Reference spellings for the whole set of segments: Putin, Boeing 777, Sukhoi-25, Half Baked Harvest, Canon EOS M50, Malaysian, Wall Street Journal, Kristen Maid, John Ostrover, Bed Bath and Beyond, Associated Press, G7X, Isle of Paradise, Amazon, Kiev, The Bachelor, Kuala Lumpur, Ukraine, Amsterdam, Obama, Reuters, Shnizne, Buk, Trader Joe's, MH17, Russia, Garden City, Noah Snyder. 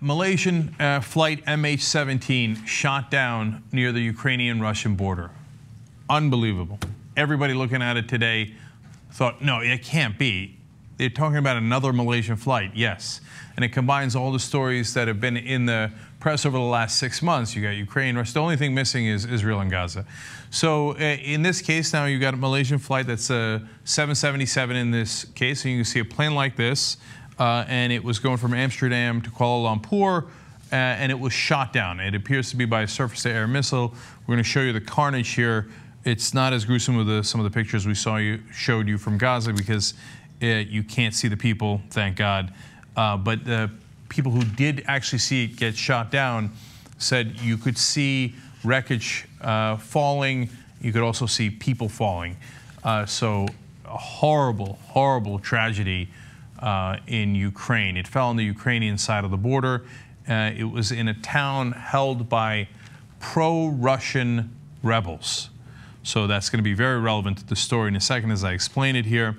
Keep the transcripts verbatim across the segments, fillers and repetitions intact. Malaysian uh, flight M H seventeen shot down near the Ukrainian-Russian border. Unbelievable. Everybody looking at it today thought, no, it can't be. They're talking about another Malaysian flight, yes. And it combines all the stories that have been in the press over the last six months. You got Ukraine, Russia. The only thing missing is Israel and Gaza. So uh, in this case now, you got a Malaysian flight that's a seven seventy-seven in this case. And you can see a plane like this. Uh, and it was going from Amsterdam to Kuala Lumpur, uh, and it was shot down. It appears to be by a surface-to-air missile. We're going to show you the carnage here. It's not as gruesome as the, some of the pictures we saw you showed you from Gaza because uh, you can't see the people, thank God. Uh, but the people who did actually see it get shot down said you could see wreckage uh, falling. You could also see people falling. Uh, so a horrible, horrible tragedy. Uh, in Ukraine. It fell on the Ukrainian side of the border. Uh, it was in a town held by pro-Russian rebels. So that's going to be very relevant to the story in a second as I explain it here.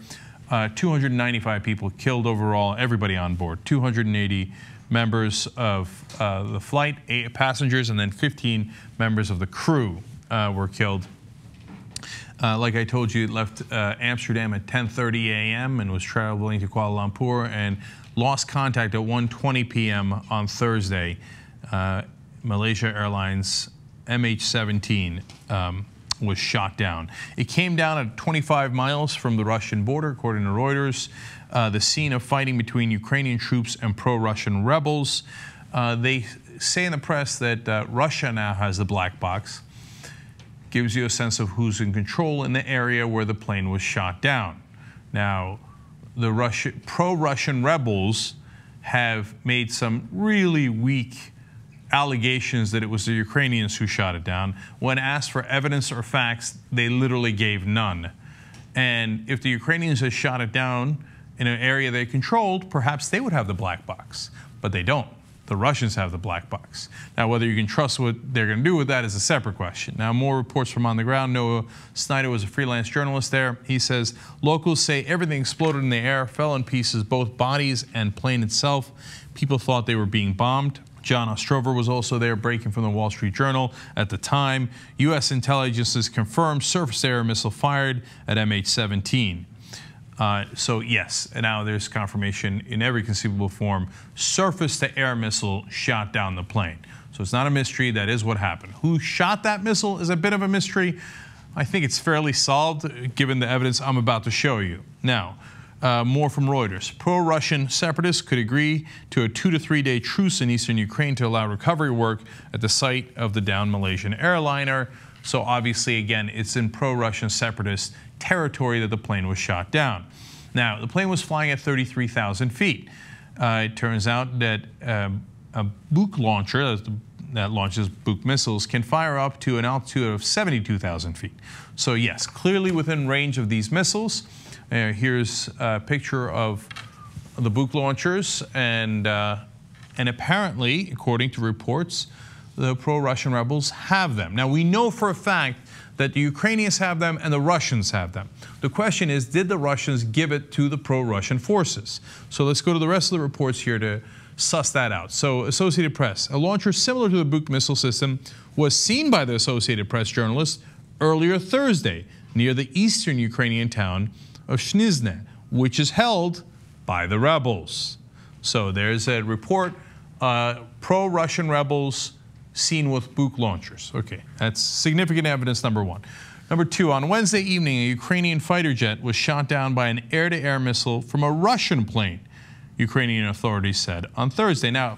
Uh, two hundred ninety-five people killed overall, everybody on board, two hundred eighty members of uh, the flight, eight passengers, and then fifteen members of the crew uh, were killed. Uh, like I told you, it left uh, Amsterdam at ten thirty a m and was traveling to Kuala Lumpur and lost contact at one twenty p m on Thursday. Uh, Malaysia Airlines M H seventeen um, was shot down. It came down at twenty-five miles from the Russian border, according to Reuters. Uh, the scene of fighting between Ukrainian troops and pro-Russian rebels. Uh, they say in the press that uh, Russia now has the black box. Gives you a sense of who's in control in the area where the plane was shot down. Now, the Russian, pro-Russian rebels have made some really weak allegations that it was the Ukrainians who shot it down. When asked for evidence or facts, they literally gave none. And if the Ukrainians had shot it down in an area they controlled, perhaps they would have the black box, but they don't. The Russians have the black box. Now, whether you can trust what they're going to do with that is a separate question. Now, more reports from on the ground. Noah Snyder was a freelance journalist there. He says, locals say everything exploded in the air, fell in pieces, both bodies and plane itself. People thought they were being bombed. John Ostrover was also there, breaking from the Wall Street Journal at the time. U S intelligence has confirmed surface-to-air missile fired at M H seventeen. Uh, so yes, and now there's confirmation in every conceivable form, surface-to-air missile shot down the plane. So it's not a mystery, that is what happened. Who shot that missile is a bit of a mystery. I think it's fairly solved given the evidence I'm about to show you. Now, uh, more from Reuters. Pro-Russian separatists could agree to a two to three day truce in eastern Ukraine to allow recovery work at the site of the downed Malaysian airliner. So obviously, again, it's in pro-Russian separatist territory that the plane was shot down. Now, the plane was flying at thirty-three thousand feet. Uh, it turns out that um, a Buk launcher that launches Buk missiles can fire up to an altitude of seventy-two thousand feet. So yes, clearly within range of these missiles. Uh, here's a picture of the Buk launchers, and uh, and apparently, according to reports, the pro-Russian rebels have them. Now, we know for a fact that the Ukrainians have them and the Russians have them. The question is, did the Russians give it to the pro-Russian forces? So let's go to the rest of the reports here to suss that out. So Associated Press, a launcher similar to the Buk missile system was seen by the Associated Press journalists earlier Thursday near the eastern Ukrainian town of Shnizne, which is held by the rebels. So there's a report, uh, pro-Russian rebels seen with Buk launchers. Okay, that's significant evidence, number one. Number two, on Wednesday evening, a Ukrainian fighter jet was shot down by an air-to-air missile from a Russian plane, Ukrainian authorities said on Thursday. Now,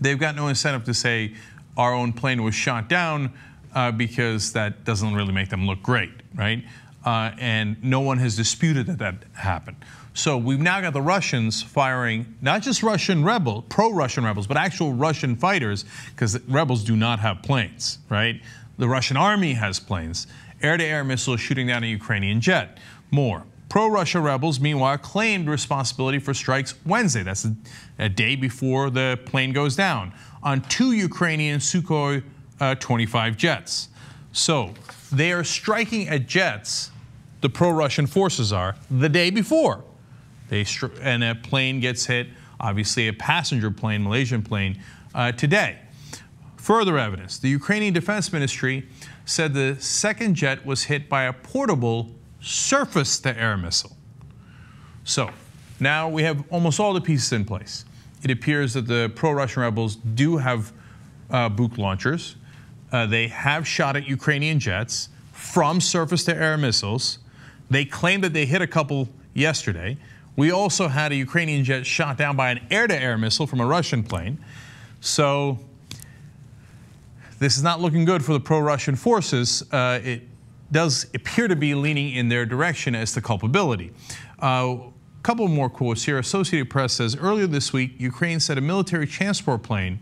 they've got no incentive to say our own plane was shot down uh, because that doesn't really make them look great, right? Uh, and no one has disputed that that happened. So we've now got the Russians firing not just Russian rebels, pro-Russian rebels, but actual Russian fighters, because rebels do not have planes, right? The Russian army has planes. Air-to-air missiles shooting down a Ukrainian jet. More. Pro-Russia rebels, meanwhile, claimed responsibility for strikes Wednesday. That's a, a day before the plane goes down on two Ukrainian Sukhoi twenty-five uh, jets. So they are striking at jets. The pro-Russian forces are the day before, they and a plane gets hit obviously a passenger plane, Malaysian plane, uh, today. Further evidence, the Ukrainian Defense Ministry said the second jet was hit by a portable surface-to-air missile. So now we have almost all the pieces in place. It appears that the pro-Russian rebels do have uh, Buk launchers. Uh, they have shot at Ukrainian jets from surface-to-air missiles. They claim that they hit a couple yesterday. We also had a Ukrainian jet shot down by an air-to-air missile from a Russian plane. So this is not looking good for the pro-Russian forces. Uh, it does appear to be leaning in their direction as to culpability. Uh, Couple more quotes here. Associated Press says, earlier this week, Ukraine said a military transport plane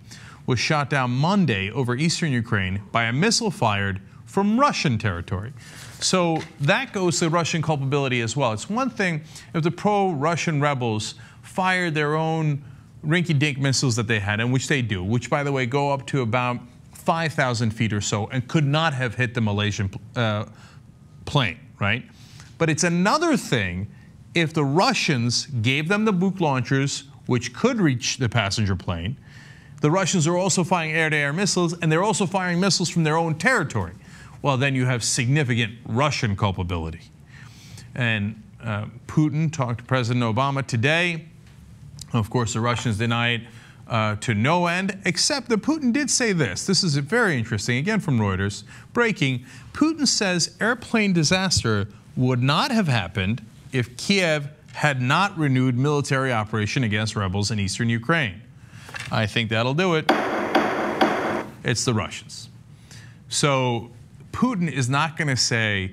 was shot down Monday over eastern Ukraine by a missile fired from Russian territory. So that goes to Russian culpability as well. It's one thing if the pro-Russian rebels fired their own rinky-dink missiles that they had, and which they do, which, by the way, go up to about five thousand feet or so and could not have hit the Malaysian uh, plane, right? But it's another thing if the Russians gave them the Buk launchers, which could reach the passenger plane. The Russians are also firing air-to-air missiles, and they're also firing missiles from their own territory. Well, then you have significant Russian culpability. And uh, Putin talked to President Obama today. Of course, the Russians deny it uh, to no end, except that Putin did say this. This is very interesting, again from Reuters. Breaking, Putin says airplane disaster would not have happened if Kiev had not renewed military operation against rebels in eastern Ukraine. I think that'll do it. It's the Russians. So Putin is not going to say,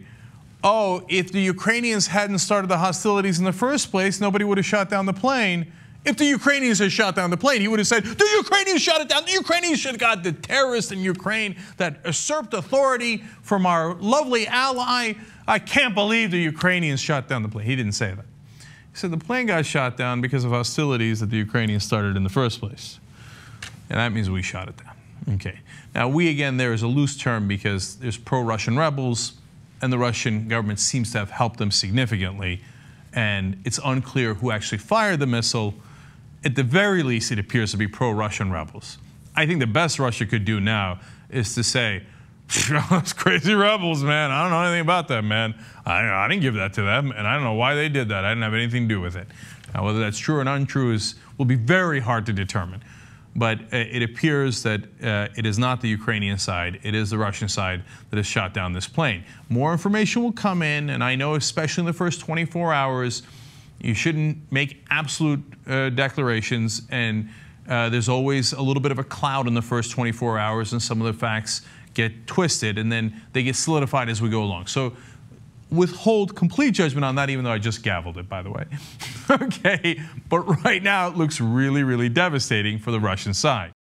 oh, if the Ukrainians hadn't started the hostilities in the first place, nobody would have shot down the plane. If the Ukrainians had shot down the plane, he would have said, the Ukrainians shot it down. The Ukrainians should have got the terrorists in Ukraine that usurped authority from our lovely ally. I can't believe the Ukrainians shot down the plane. He didn't say that. He said the plane got shot down because of hostilities that the Ukrainians started in the first place. And that means we shot it down. Okay. Now, we, again, there is a loose term because there's pro-Russian rebels, and the Russian government seems to have helped them significantly. And it's unclear who actually fired the missile. At the very least, it appears to be pro-Russian rebels. I think the best Russia could do now is to say, those crazy rebels, man, I don't know anything about that, man. I, I didn't give that to them, and I don't know why they did that. I didn't have anything to do with it. Now, whether that's true or untrue is, will be very hard to determine. But it appears that uh, it is not the Ukrainian side, it is the Russian side that has shot down this plane. More information will come in, and I know especially in the first twenty-four hours, you shouldn't make absolute uh, declarations, and uh, there's always a little bit of a cloud in the first twenty-four hours, and some of the facts get twisted, and then they get solidified as we go along. So withhold complete judgment on that, even though I just gaveled it, by the way. Okay, but right now it looks really, really devastating for the Russian side.